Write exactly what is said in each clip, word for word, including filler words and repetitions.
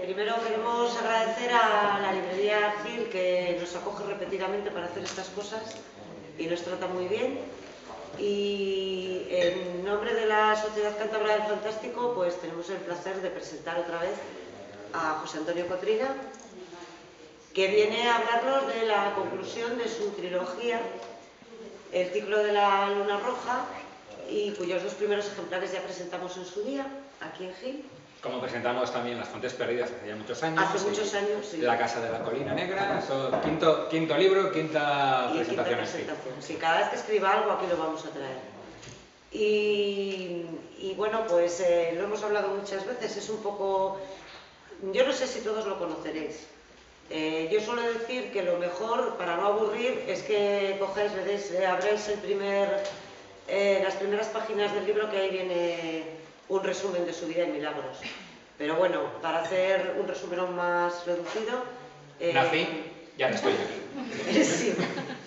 Eh, primero queremos agradecer a la librería G I L, que nos acoge repetidamente para hacer estas cosas y nos trata muy bien. Y en nombre de la Sociedad Cantabra del Fantástico, pues tenemos el placer de presentar otra vez a José Antonio Cotrina, que viene a hablarnos de la conclusión de su trilogía, el ciclo de la Luna Roja, y cuyos dos primeros ejemplares ya presentamos en su día, aquí en G I L. Como presentamos también Las Fuentes Perdidas hace ya muchos años. Hace muchos años, sí. La Casa de la Colina Negra, eso, quinto, quinto libro, quinta y presentación. Quinta presentación. Sí. Sí, cada vez que escriba algo aquí lo vamos a traer. Y, y bueno, pues eh, lo hemos hablado muchas veces, es un poco... Yo no sé si todos lo conoceréis. Eh, yo suelo decir que lo mejor, para no aburrir, es que cogáis, veréis, eh, abráis el primer, eh, las primeras páginas del libro, que ahí viene... un resumen de su vida en milagros. Pero bueno, para hacer un resumen más reducido... Eh, Nací, ya no estoy aquí. Sí,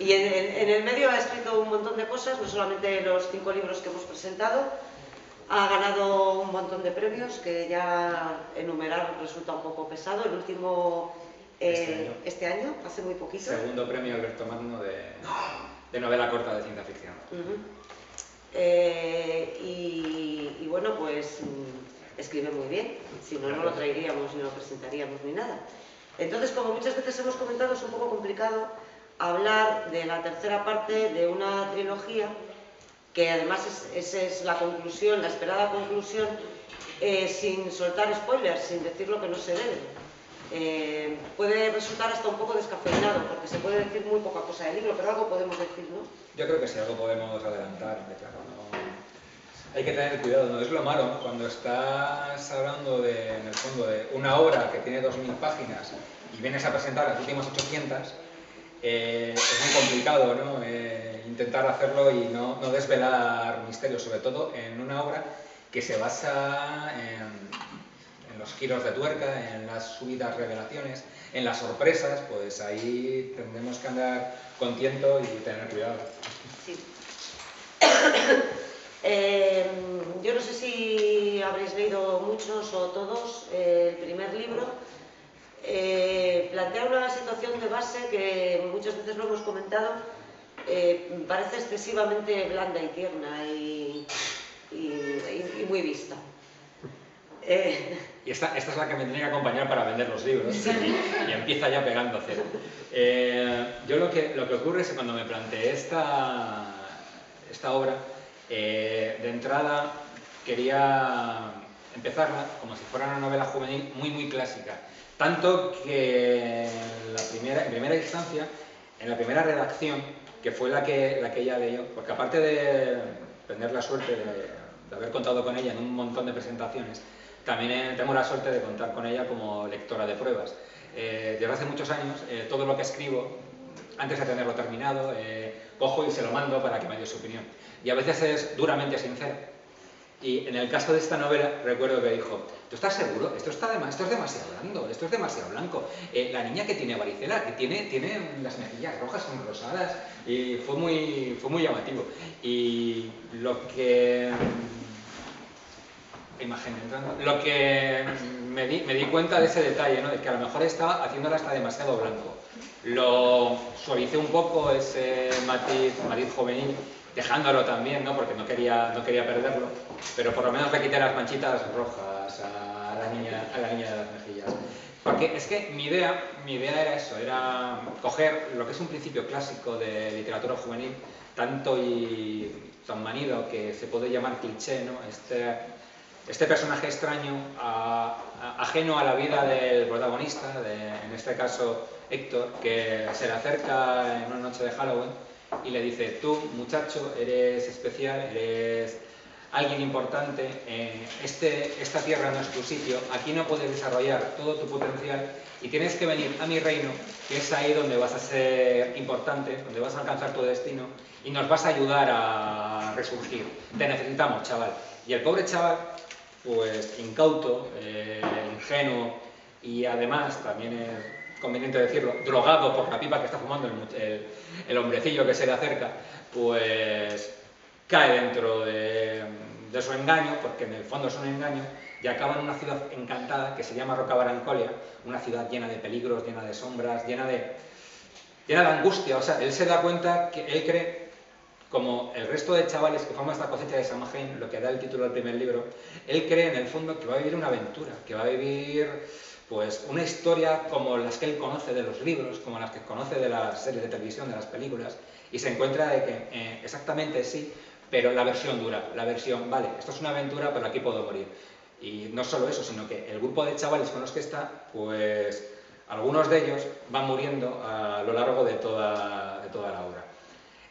y en, en el medio ha escrito un montón de cosas, no solamente los cinco libros que hemos presentado, ha ganado un montón de premios, que ya enumerar resulta un poco pesado. El último, eh, este, año. este año, hace muy poquito. Segundo premio Alberto Magno de, de novela corta de ciencia ficción. Uh -huh. Eh, y, y bueno, pues escribe muy bien, si no, no lo traeríamos ni lo presentaríamos ni nada. Entonces, como muchas veces hemos comentado, es un poco complicado hablar de la tercera parte de una trilogía, que además es, es, es la conclusión, la esperada conclusión, eh, sin soltar spoilers, sin decir lo que no se debe. Eh, puede resultar hasta un poco descafeinado, porque se puede decir muy poca cosa del libro, pero algo podemos decir, ¿no? Yo creo que sí, algo podemos adelantar, de claro, no... hay que tener cuidado, no es lo malo, ¿no? Cuando estás hablando de, en el fondo, de una obra que tiene dos mil páginas y vienes a presentar las últimas ochocientas, eh, es muy complicado, ¿no? Eh, intentar hacerlo y no, no desvelar misterios, sobre todo en una obra que se basa en... en los giros de tuerca, en las subidas revelaciones, en las sorpresas, pues ahí tendremos que andar con tiento y tener cuidado. Sí. eh, yo no sé si habréis leído muchos o todos eh, el primer libro. Eh, plantea una situación de base que muchas veces lo hemos comentado, eh, parece excesivamente blanda y tierna y, y, y, y muy vista. Eh... Y esta, esta es la que me tenía que acompañar para vender los libros, sí. y, y empieza ya pegando a cero. Eh, yo lo que, lo que ocurre es que cuando me planteé esta, esta obra, eh, de entrada quería empezarla como si fuera una novela juvenil muy muy clásica, tanto que en, la primera, en primera instancia, en la primera redacción, que fue la que, la que ella leyó, porque aparte de tener la suerte de, de haber contado con ella en un montón de presentaciones, también tengo la suerte de contar con ella como lectora de pruebas. Eh, desde hace muchos años, eh, todo lo que escribo, antes de tenerlo terminado, eh, cojo y se lo mando para que me dé su opinión. Y a veces es duramente sincera. Y en el caso de esta novela, recuerdo que dijo, ¿tú estás seguro? Esto, está de, esto es demasiado blando, esto es demasiado blanco. Eh, la niña que tiene varicela, que tiene, tiene las mejillas rojas, son rosadas, y fue muy, fue muy llamativo. Y lo que... Imagen, lo que me di, me di cuenta de ese detalle, ¿no? De que a lo mejor estaba haciéndola hasta demasiado blanco. Lo suavicé un poco, ese matiz, matiz juvenil, dejándolo también, ¿no? Porque no quería, no quería perderlo, pero por lo menos le quité las manchitas rojas a la niña, a la niña de las mejillas. Porque es que mi idea, mi idea era eso, era coger lo que es un principio clásico de literatura juvenil, tanto y tan manido que se puede llamar cliché, ¿no? Este... Este personaje extraño, a, a, ajeno a la vida del protagonista, de, en este caso Héctor, que se le acerca en una noche de Halloween y le dice, tú muchacho, eres especial, eres alguien importante, eh, este, esta tierra no es tu sitio, aquí no puedes desarrollar todo tu potencial y tienes que venir a mi reino, que es ahí donde vas a ser importante, donde vas a alcanzar tu destino y nos vas a ayudar a resurgir. Te necesitamos, chaval. Y el pobre chaval... pues incauto, eh, ingenuo y además, también es conveniente decirlo, drogado por la pipa que está fumando el, el, el hombrecillo que se le acerca, pues cae dentro de, de su engaño, porque en el fondo es un engaño, y acaba en una ciudad encantada que se llama Rocabarrancolia, una ciudad llena de peligros, llena de sombras, llena de, llena de angustia. O sea, él se da cuenta que él cree, como el resto de chavales que forman esta cosecha de Samhain, lo que da el título del primer libro, él cree en el fondo que va a vivir una aventura, que va a vivir pues una historia como las que él conoce de los libros, como las que conoce de las series de televisión, de las películas, y se encuentra de que eh, exactamente sí, pero la versión dura, la versión, vale, esto es una aventura, pero aquí puedo morir. Y no solo eso, sino que el grupo de chavales con los que está, pues algunos de ellos van muriendo a lo largo de toda, de toda la obra.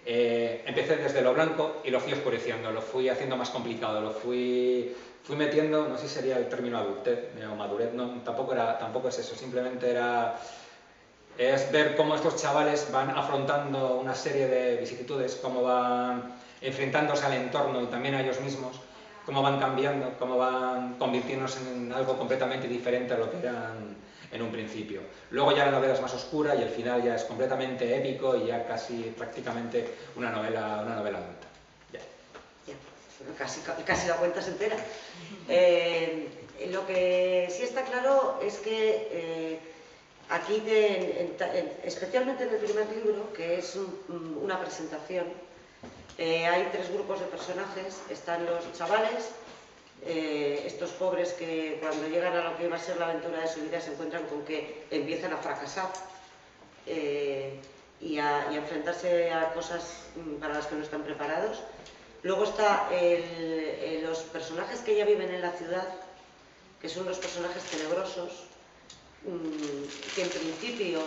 Eh, empecé desde lo blanco y lo fui oscureciendo, lo fui haciendo más complicado, lo fui, fui metiendo, no sé si sería el término adultez o madurez, no, tampoco, era, tampoco es eso, simplemente era es ver cómo estos chavales van afrontando una serie de vicisitudes, cómo van enfrentándose al entorno y también a ellos mismos, cómo van cambiando, cómo van convirtiéndose en algo completamente diferente a lo que eran en un principio. Luego ya la novela es más oscura y el final ya es completamente épico y ya casi prácticamente una novela, una novela adulta. Ya. Ya. Bueno, casi, casi la cuenta se entera. Eh, lo que sí está claro es que eh, aquí, de, en, en, especialmente en el primer libro, que es un, una presentación, eh, hay tres grupos de personajes. Están los chavales, Eh, estos pobres que cuando llegan a lo que iba a ser la aventura de su vida se encuentran con que empiezan a fracasar eh, y, a, y a enfrentarse a cosas para las que no están preparados. Luego está el, los personajes que ya viven en la ciudad, que son los personajes tenebrosos, mmm, que en principio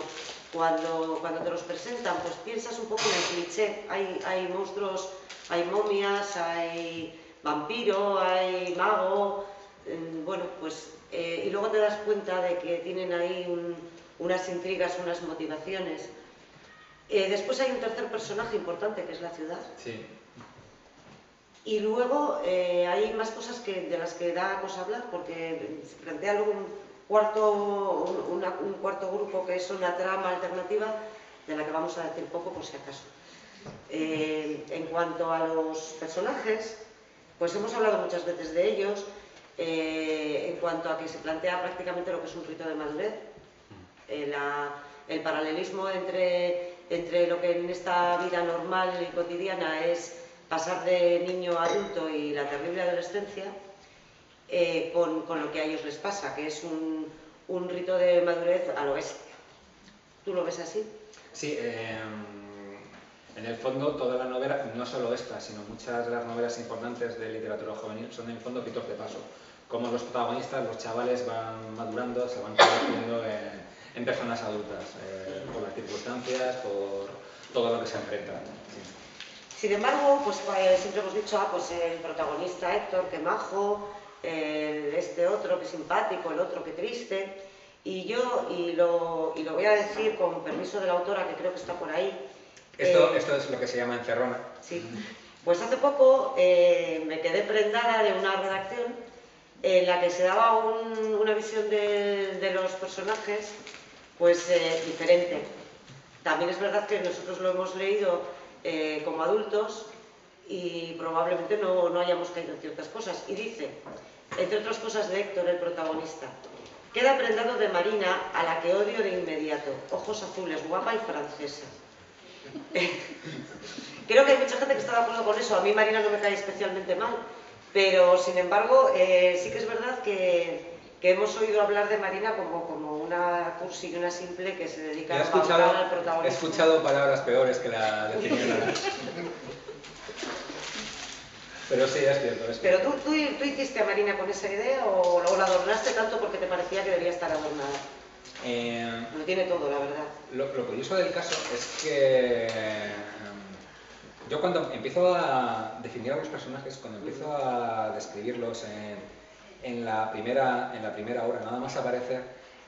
cuando, cuando te los presentan pues piensas un poco en el cliché. Hay, hay monstruos, hay momias, hay vampiro, hay mago, eh, bueno, pues, eh, y luego te das cuenta de que tienen ahí un, unas intrigas, unas motivaciones. Eh, después hay un tercer personaje importante, que es la ciudad. Sí. Y luego eh, hay más cosas que, de las que da cosa hablar, porque se plantea luego un cuarto, un, una, un cuarto grupo que es una trama alternativa, de la que vamos a decir poco por si acaso. Eh, en cuanto a los personajes, pues hemos hablado muchas veces de ellos, eh, en cuanto a que se plantea prácticamente lo que es un rito de madurez, eh, la, el paralelismo entre, entre lo que en esta vida normal y cotidiana es pasar de niño a adulto y la terrible adolescencia, eh, con, con lo que a ellos les pasa, que es un, un rito de madurez a lo bestia. ¿Tú lo ves así? Sí. Eh... En el fondo, toda la novela, no solo esta, sino muchas de las novelas importantes de literatura juvenil son en el fondo ritos de paso. Como los protagonistas, los chavales van madurando, se van convirtiendo en, en personas adultas, eh, por las circunstancias, por todo lo que se enfrentan. Sí. Sin embargo, pues eh, siempre hemos dicho, ah, pues el protagonista Héctor, que majo, eh, este otro que simpático, el otro que triste. Y yo, y lo, y lo voy a decir con permiso de la autora, que creo que está por ahí. Esto, eh, esto es lo que se llama encerrona. Sí. Pues hace poco eh, me quedé prendada de una redacción en la que se daba un, una visión de, de los personajes pues eh, diferente. También es verdad que nosotros lo hemos leído eh, como adultos y probablemente no, no hayamos caído en ciertas cosas. Y dice, entre otras cosas de Héctor, el protagonista, queda prendado de Marina, a la que odio de inmediato, ojos azules, guapa y francesa. Creo que hay mucha gente que está de acuerdo con eso. A mí Marina no me cae especialmente mal, pero sin embargo eh, sí que es verdad que, que hemos oído hablar de Marina como, como una cursi y una simple que se dedica a hablar al protagonista. He escuchado palabras peores que la definición. Pero sí, es cierto. Es cierto. ¿Pero tú, tú, tú hiciste a Marina con esa idea o, o la adornaste tanto porque te parecía que debía estar adornada? Eh, lo tiene todo, la verdad. Lo, lo curioso del caso es que eh, yo cuando empiezo a definir a los personajes, cuando empiezo a describirlos en, en, la, primera, en la primera hora, nada más aparecer,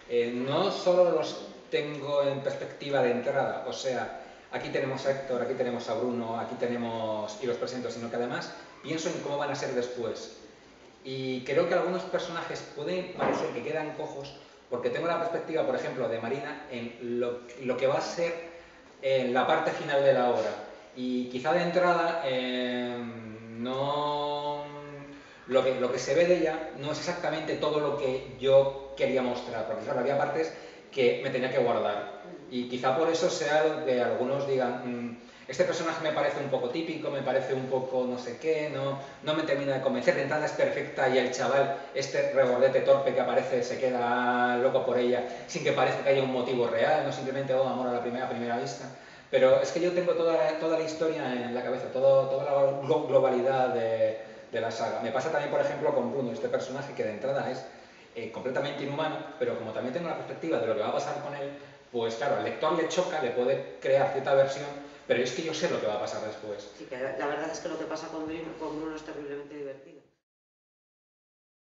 eh, no solo los tengo en perspectiva de entrada, o sea, aquí tenemos a Héctor, aquí tenemos a Bruno, aquí tenemos y los presento, sino que además pienso en cómo van a ser después. Y creo que algunos personajes pueden parecer que quedan cojos, porque tengo la perspectiva, por ejemplo, de Marina en lo, lo que va a ser en la parte final de la obra. Y quizá de entrada eh, no, lo que, lo que se ve de ella no es exactamente todo lo que yo quería mostrar, porque claro, había partes que me tenía que guardar. Y quizá por eso sea lo que algunos digan, mmm, este personaje me parece un poco típico, me parece un poco no sé qué, no, no me termina de convencer, Ventana es perfecta y el chaval, este regordete torpe que aparece, se queda loco por ella, sin que parezca que haya un motivo real, no simplemente, oh, amor a la primera, primera vista. Pero es que yo tengo toda la, toda la historia en la cabeza, todo, toda la globalidad de, de la saga. Me pasa también, por ejemplo, con Bruno, este personaje que de entrada es eh, completamente inhumano, pero como también tengo la perspectiva de lo que va a pasar con él, pues claro, al lector le choca, le puede crear cierta versión, pero es que yo sé lo que va a pasar después. Sí, pero la verdad es que lo que pasa con Bruno, con Bruno es terriblemente divertido.